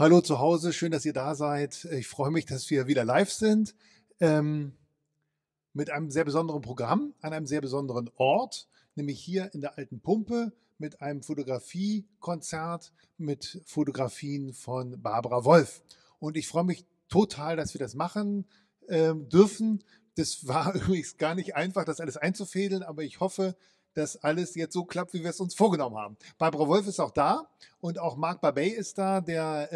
Hallo zu Hause, schön, dass ihr da seid. Ich freue mich, dass wir wieder live sind mit einem sehr besonderen Programm an einem sehr besonderen Ort, nämlich hier in der Alten Pumpe mit einem Fotografiekonzert mit Fotografien von Barbara Wolff. Und ich freue mich total, dass wir das machen dürfen. Das war übrigens gar nicht einfach, das alles einzufädeln, aber ich hoffe, dass alles jetzt so klappt, wie wir es uns vorgenommen haben. Barbara Wolff ist auch da und auch Marc Barbey ist da, der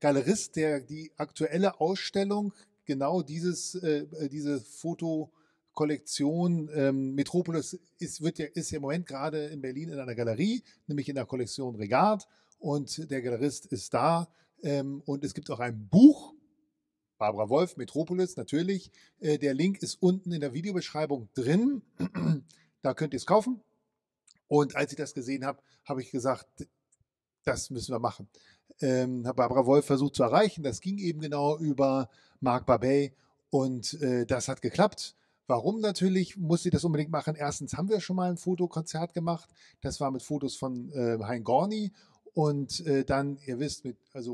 Galerist, der die aktuelle Ausstellung, genau diese Fotokollektion Metropolis ist ja im Moment gerade in Berlin in einer Galerie, nämlich in der Kollektion Regard, und der Galerist ist da und es gibt auch ein Buch, Barbara Wolff, Metropolis, natürlich. Der Link ist unten in der Videobeschreibung drin. Da könnt ihr es kaufen. Und als ich das gesehen habe, habe ich gesagt, das müssen wir machen. Habe Barbara Wolff versucht zu erreichen. Das ging eben genau über Marc Barbey und das hat geklappt. Warum natürlich muss sie das unbedingt machen? Erstens haben wir schon mal ein Fotokonzert gemacht. Das war mit Fotos von Hein Gorni und dann, ihr wisst, als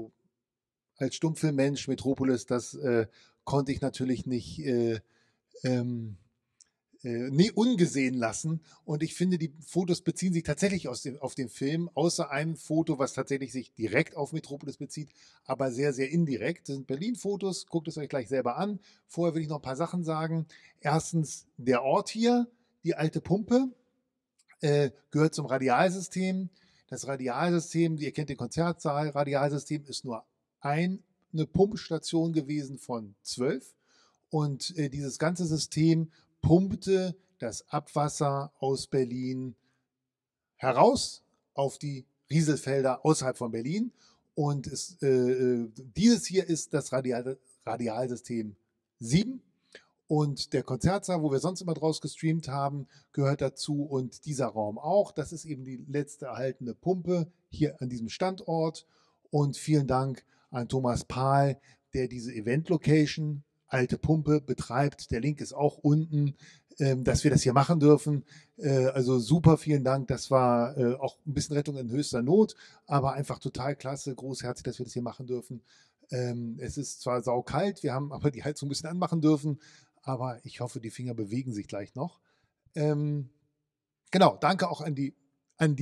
Stummfilmmensch Metropolis, das konnte ich natürlich nicht ungesehen lassen. Und ich finde, die Fotos beziehen sich tatsächlich auf den Film, außer einem Foto, was tatsächlich sich direkt auf Metropolis bezieht, aber sehr, sehr indirekt. Das sind Berlin-Fotos, guckt es euch gleich selber an. Vorher will ich noch ein paar Sachen sagen. Erstens, der Ort hier, die Alte Pumpe, gehört zum Radialsystem. Das Radialsystem, ihr kennt den Konzertsaal, Radialsystem ist nur eine Pumpstation gewesen von 12 und dieses ganze System pumpte das Abwasser aus Berlin heraus auf die Rieselfelder außerhalb von Berlin und dieses hier ist das Radialsystem 7 und der Konzertsaal, wo wir sonst immer draus gestreamt haben, gehört dazu und dieser Raum auch. Das ist eben die letzte erhaltene Pumpe hier an diesem Standort und vielen Dank an Thomas Pahl, der diese Event-Location, Alte Pumpe, betreibt. Der Link ist auch unten, dass wir das hier machen dürfen. Also super, vielen Dank. Das war auch ein bisschen Rettung in höchster Not, aber einfach total klasse, großherzig, dass wir das hier machen dürfen. Es ist zwar saukalt, wir haben aber die Heizung ein bisschen anmachen dürfen, aber ich hoffe, die Finger bewegen sich gleich noch. Genau, danke auch an die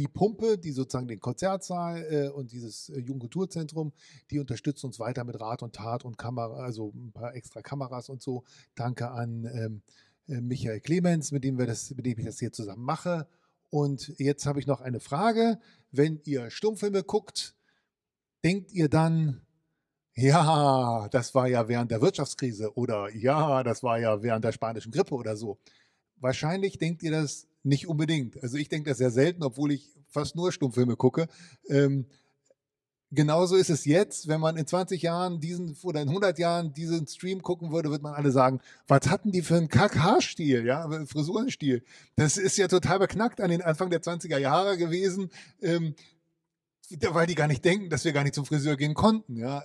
Pumpe, die sozusagen den Konzertsaal und dieses Jugendkulturzentrum, die unterstützt uns weiter mit Rat und Tat und Kamera, also ein paar extra Kameras und so. Danke an Michael Clemens, mit dem ich das hier zusammen mache. Und jetzt habe ich noch eine Frage. Wenn ihr Stummfilme guckt, denkt ihr dann, ja, das war ja während der Wirtschaftskrise oder ja, das war ja während der spanischen Grippe oder so. Wahrscheinlich denkt ihr das nicht unbedingt. Also ich denke das sehr selten, obwohl ich fast nur Stummfilme gucke. Genauso ist es jetzt, wenn man in 20 Jahren diesen oder in 100 Jahren diesen Stream gucken würde, wird man alle sagen, was hatten die für einen Kack-Haarstil, ja, Frisurenstil. Das ist ja total beknackt an den Anfang der 20er Jahre gewesen, weil die gar nicht denken, dass wir gar nicht zum Friseur gehen konnten. Ja?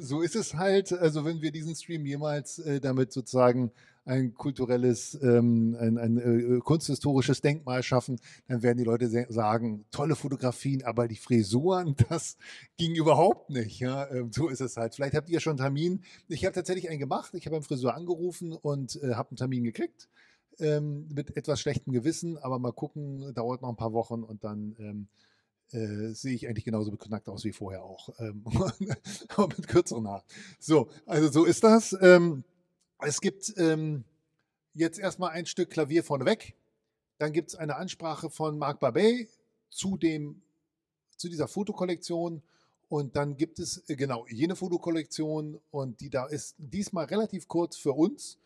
So ist es halt, also wenn wir diesen Stream jemals damit sozusagen ein kulturelles, ein kunsthistorisches Denkmal schaffen, dann werden die Leute sagen, tolle Fotografien, aber die Frisuren, das ging überhaupt nicht. Ja? So ist es halt. Vielleicht habt ihr schon einen Termin. Ich habe tatsächlich einen gemacht. Ich habe einen Friseur angerufen und habe einen Termin gekriegt mit etwas schlechtem Gewissen, aber mal gucken, dauert noch ein paar Wochen und dann sehe ich eigentlich genauso beknackt aus wie vorher auch. Aber mit kürzeren Haaren. So, also so ist das. Es gibt jetzt erstmal ein Stück Klavier vorneweg, dann gibt es eine Ansprache von Marc Barbey zu dieser Fotokollektion und dann gibt es genau jene Fotokollektion und die da ist diesmal relativ kurz für uns.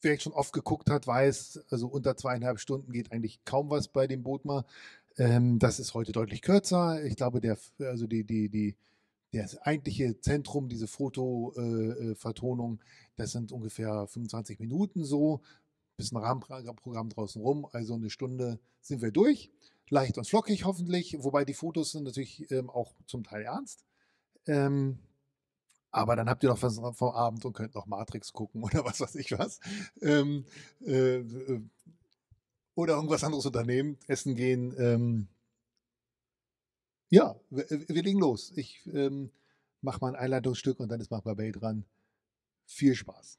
Wer schon oft geguckt hat, weiß, also unter 2,5 Stunden geht eigentlich kaum was bei dem Bothmer. Das ist heute deutlich kürzer. Ich glaube, das eigentliche Zentrum, diese Fotovertonung, das sind ungefähr 25 Minuten so, bisschen Rahmenprogramm draußen rum, also eine Stunde sind wir durch, leicht und flockig hoffentlich, wobei die Fotos sind natürlich auch zum Teil ernst, aber dann habt ihr noch was vom Abend und könnt noch Matrix gucken oder was weiß ich was, oder irgendwas anderes unternehmen, essen gehen, Ja, wir legen los. Ich mache mal ein Einleitungsstück und dann ist Marc Barbey dran. Viel Spaß.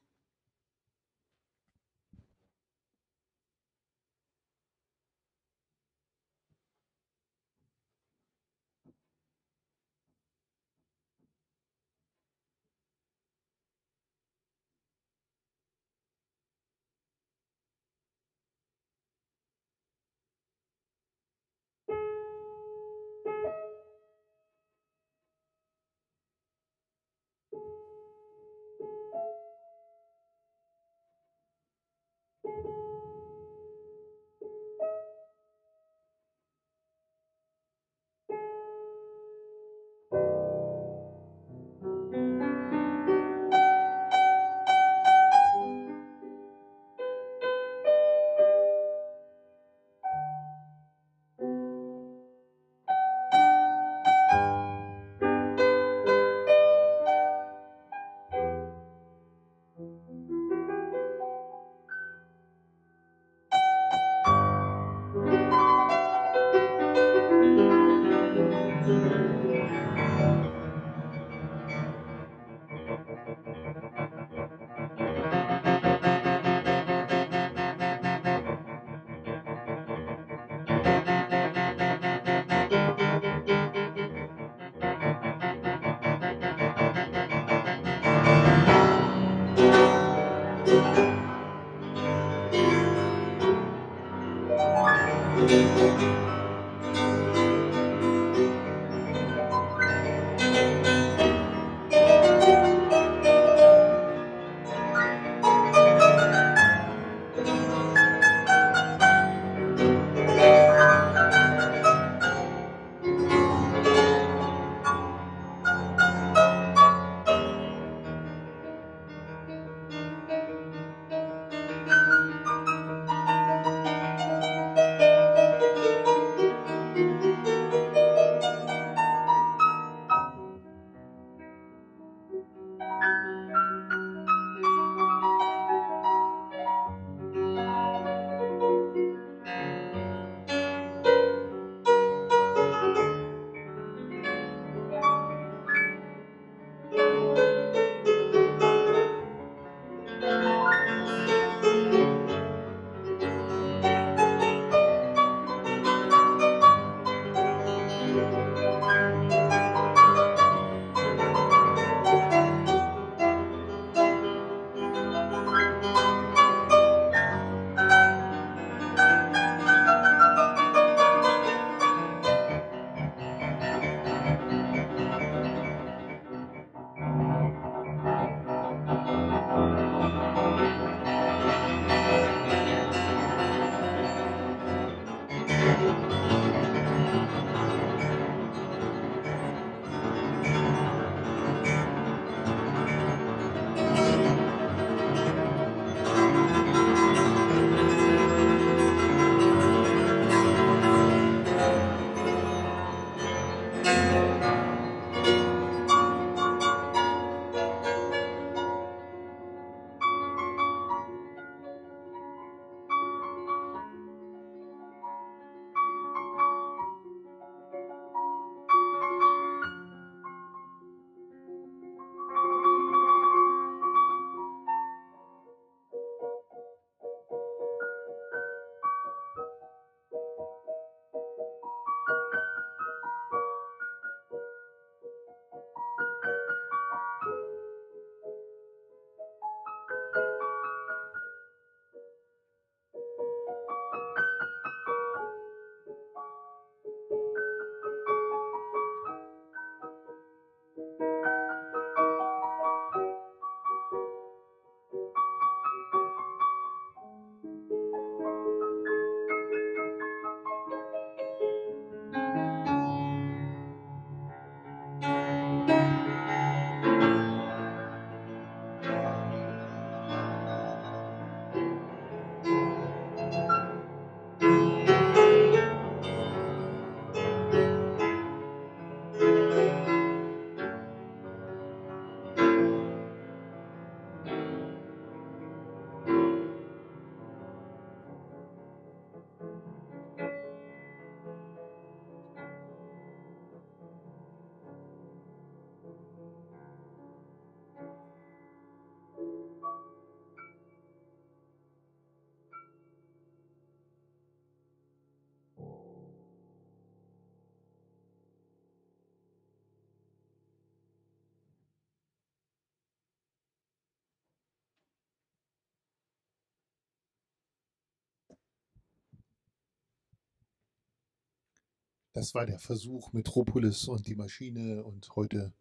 Das war der Versuch, Metropolis und die Maschine und heute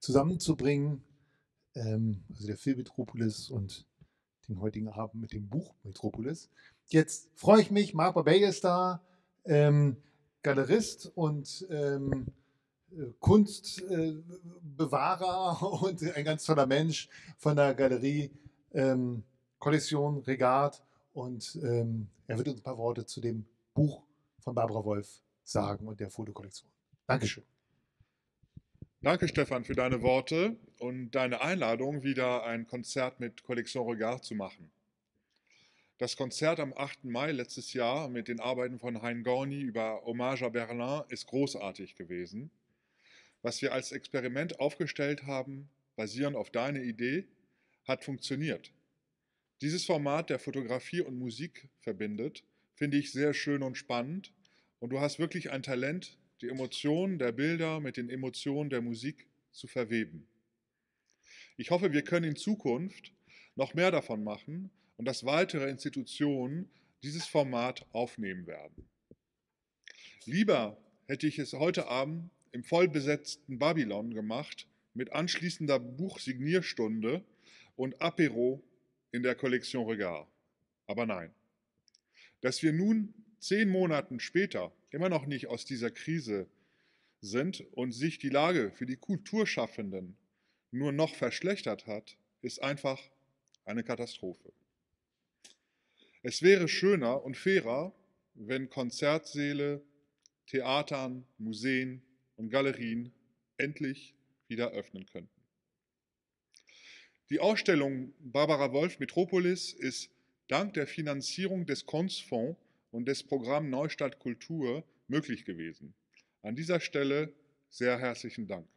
zusammenzubringen. Also der Film Metropolis und den heutigen Abend mit dem Buch Metropolis. Jetzt freue ich mich, Marc Barbey ist da, Galerist und Kunstbewahrer und ein ganz toller Mensch von der Galerie Kollektion Regard. Und er wird uns ein paar Worte zu dem Buch von Barbara Wolff sagen und der Fotokollektion. Dankeschön. Danke, Stefan, für deine Worte und deine Einladung, wieder ein Konzert mit Kollektion Regard zu machen. Das Konzert am 8. Mai letztes Jahr mit den Arbeiten von Hein Gorni über Hommage à Berlin ist großartig gewesen. Was wir als Experiment aufgestellt haben, basierend auf deiner Idee, hat funktioniert. Dieses Format, der Fotografie und Musik verbindet, finde ich sehr schön und spannend. Und du hast wirklich ein Talent, die Emotionen der Bilder mit den Emotionen der Musik zu verweben. Ich hoffe, wir können in Zukunft noch mehr davon machen und dass weitere Institutionen dieses Format aufnehmen werden. Lieber hätte ich es heute Abend im vollbesetzten Babylon gemacht, mit anschließender Buchsignierstunde und Apéro in der Kollektion Regard. Aber nein. Dass wir nun 10 Monate später immer noch nicht aus dieser Krise sind und sich die Lage für die Kulturschaffenden nur noch verschlechtert hat, ist einfach eine Katastrophe. Es wäre schöner und fairer, wenn Konzertsäle, Theatern, Museen und Galerien endlich wieder öffnen könnten. Die Ausstellung Barbara Wolff Metropolis ist dank der Finanzierung des Kunstfonds und des Programms Neustart Kultur möglich gewesen. An dieser Stelle sehr herzlichen Dank.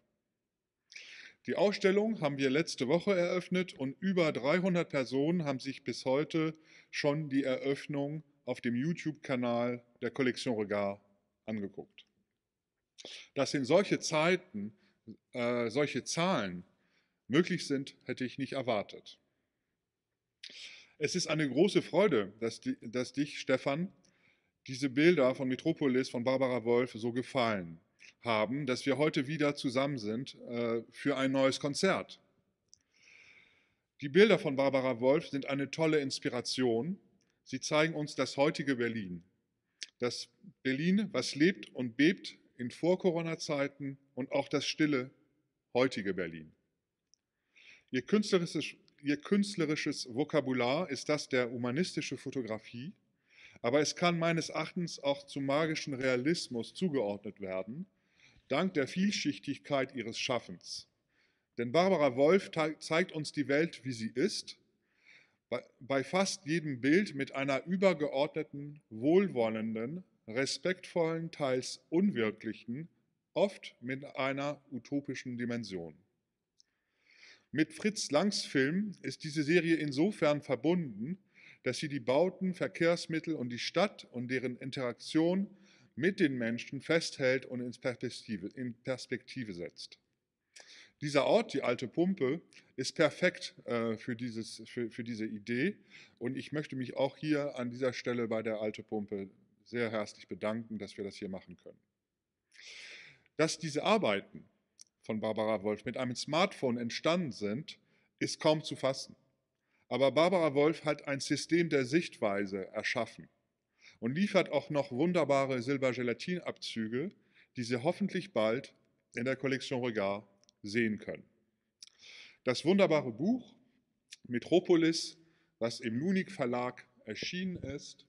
Die Ausstellung haben wir letzte Woche eröffnet und über 300 Personen haben sich bis heute schon die Eröffnung auf dem YouTube-Kanal der Kollektion Regard angeguckt. Dass in solche Zeiten solche Zahlen möglich sind, hätte ich nicht erwartet. Es ist eine große Freude, dass dich, Stefan, diese Bilder von Metropolis, von Barbara Wolff so gefallen haben, dass wir heute wieder zusammen sind für ein neues Konzert. Die Bilder von Barbara Wolff sind eine tolle Inspiration. Sie zeigen uns das heutige Berlin. Das Berlin, was lebt und bebt in Vor-Corona-Zeiten und auch das stille, heutige Berlin. Ihr künstlerisches Vokabular ist das der humanistischen Fotografie, aber es kann meines Erachtens auch zum magischen Realismus zugeordnet werden, dank der Vielschichtigkeit ihres Schaffens. Denn Barbara Wolff zeigt uns die Welt, wie sie ist, bei fast jedem Bild mit einer übergeordneten, wohlwollenden, respektvollen, teils unwirklichen, oft mit einer utopischen Dimension. Mit Fritz Langs Film ist diese Serie insofern verbunden, dass sie die Bauten, Verkehrsmittel und die Stadt und deren Interaktion mit den Menschen festhält und in Perspektive setzt. Dieser Ort, die Alte Pumpe, ist perfekt für diese Idee und ich möchte mich auch hier an dieser Stelle bei der Alte Pumpe sehr herzlich bedanken, dass wir das hier machen können. Dass diese Arbeiten von Barbara Wolff mit einem Smartphone entstanden sind, ist kaum zu fassen. Aber Barbara Wolff hat ein System der Sichtweise erschaffen und liefert auch noch wunderbare Silbergelatinabzüge, die Sie hoffentlich bald in der Kollektion Regard sehen können. Das wunderbare Buch Metropolis, was im Lunik Verlag erschienen ist,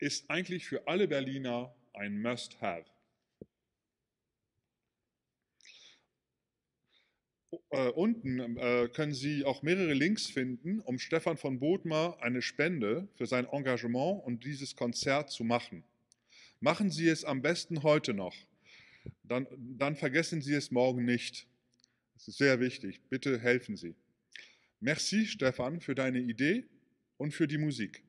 ist eigentlich für alle Berliner ein Must-Have. Unten können Sie auch mehrere Links finden, um Stephan von Bothmer eine Spende für sein Engagement und dieses Konzert zu machen. Machen Sie es am besten heute noch, dann vergessen Sie es morgen nicht. Das ist sehr wichtig, bitte helfen Sie. Merci, Stephan, für deine Idee und für die Musik.